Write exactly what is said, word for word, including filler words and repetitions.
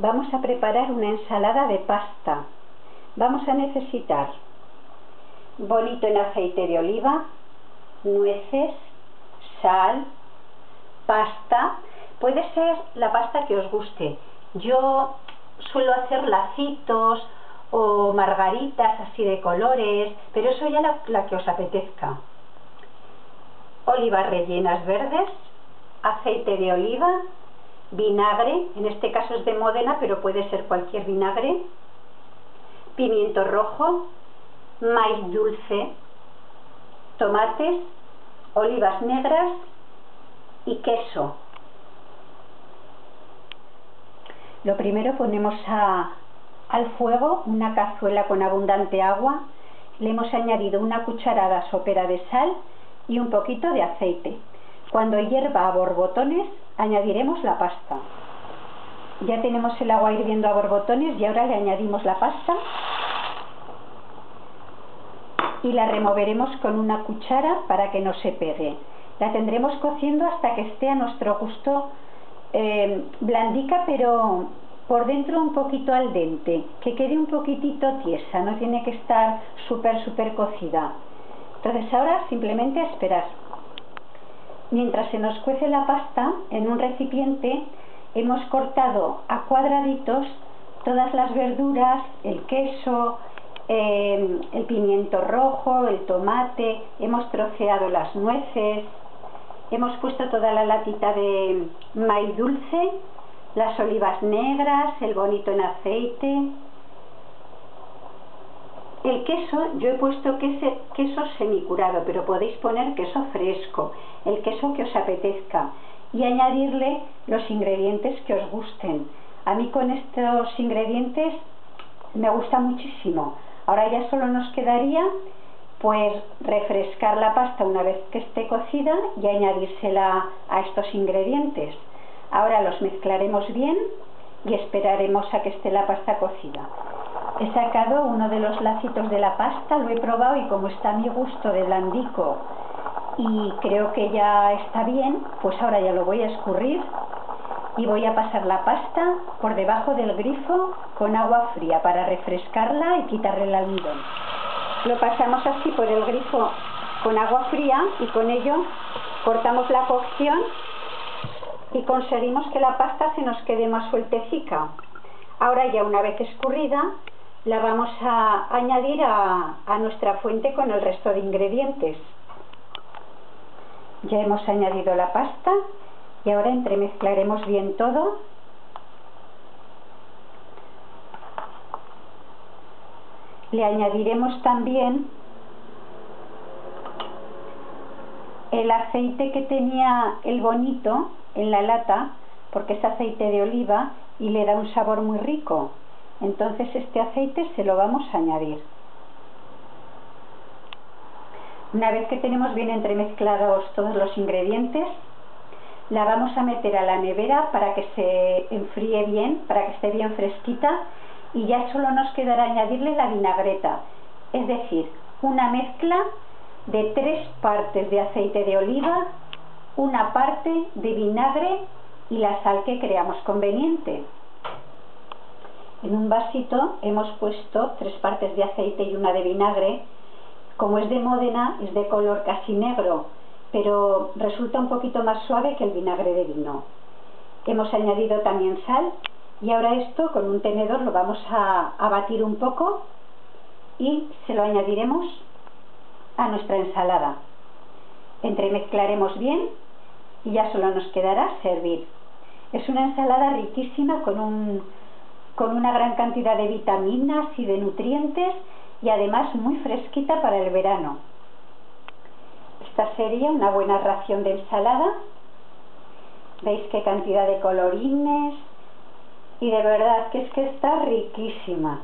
Vamos a preparar una ensalada de pasta. Vamos a necesitar bonito en aceite de oliva, nueces, sal, pasta. Puede ser la pasta que os guste. Yo suelo hacer lacitos o margaritas así de colores, pero eso ya la, la que os apetezca. Olivas rellenas verdes, aceite de oliva, vinagre, en este caso es de Módena, pero puede ser cualquier vinagre, pimiento rojo, maíz dulce, tomates, olivas negras y queso. Lo primero ponemos a, al fuego una cazuela con abundante agua, le hemos añadido una cucharada sopera de sal y un poquito de aceite. Cuando hierva a borbotones, añadiremos la pasta. Ya tenemos el agua hirviendo a borbotones y ahora le añadimos la pasta y la removeremos con una cuchara para que no se pegue. La tendremos cociendo hasta que esté a nuestro gusto eh, blandica, pero por dentro un poquito al dente, que quede un poquitito tiesa, no tiene que estar súper súper cocida. Entonces ahora simplemente esperar. Mientras se nos cuece la pasta, en un recipiente hemos cortado a cuadraditos todas las verduras, el queso, eh, el pimiento rojo, el tomate, hemos troceado las nueces, hemos puesto toda la latita de maíz dulce, las olivas negras, el bonito en aceite. El queso, yo he puesto queso semicurado, pero podéis poner queso fresco, el queso que os apetezca, y añadirle los ingredientes que os gusten. A mí con estos ingredientes me gusta muchísimo. Ahora ya solo nos quedaría pues refrescar la pasta una vez que esté cocida y añadírsela a estos ingredientes. Ahora los mezclaremos bien y esperaremos a que esté la pasta cocida. He sacado uno de los lacitos de la pasta, lo he probado y como está a mi gusto de blandico y creo que ya está bien, pues ahora ya lo voy a escurrir y voy a pasar la pasta por debajo del grifo con agua fría para refrescarla y quitarle el almidón. Lo pasamos así por el grifo con agua fría y con ello cortamos la cocción y conseguimos que la pasta se nos quede más sueltecica. Ahora ya una vez escurrida, la vamos a añadir a, a nuestra fuente con el resto de ingredientes. Ya hemos añadido la pasta y ahora entremezclaremos bien todo. Le añadiremos también el aceite que tenía el bonito en la lata, porque es aceite de oliva y le da un sabor muy rico. Entonces este aceite se lo vamos a añadir. Una vez que tenemos bien entremezclados todos los ingredientes, la vamos a meter a la nevera para que se enfríe bien, para que esté bien fresquita, y ya solo nos quedará añadirle la vinagreta, es decir, una mezcla de tres partes de aceite de oliva, una parte de vinagre y la sal que creamos conveniente. En un vasito hemos puesto tres partes de aceite y una de vinagre. Como es de Módena, es de color casi negro, pero resulta un poquito más suave que el vinagre de vino. Hemos añadido también sal y ahora esto con un tenedor lo vamos a, a batir un poco y se lo añadiremos a nuestra ensalada. Entremezclaremos bien y ya solo nos quedará servir. Es una ensalada riquísima con un... con una gran cantidad de vitaminas y de nutrientes y además muy fresquita para el verano. Esta sería una buena ración de ensalada. Veis qué cantidad de colorines y de verdad que es que está riquísima.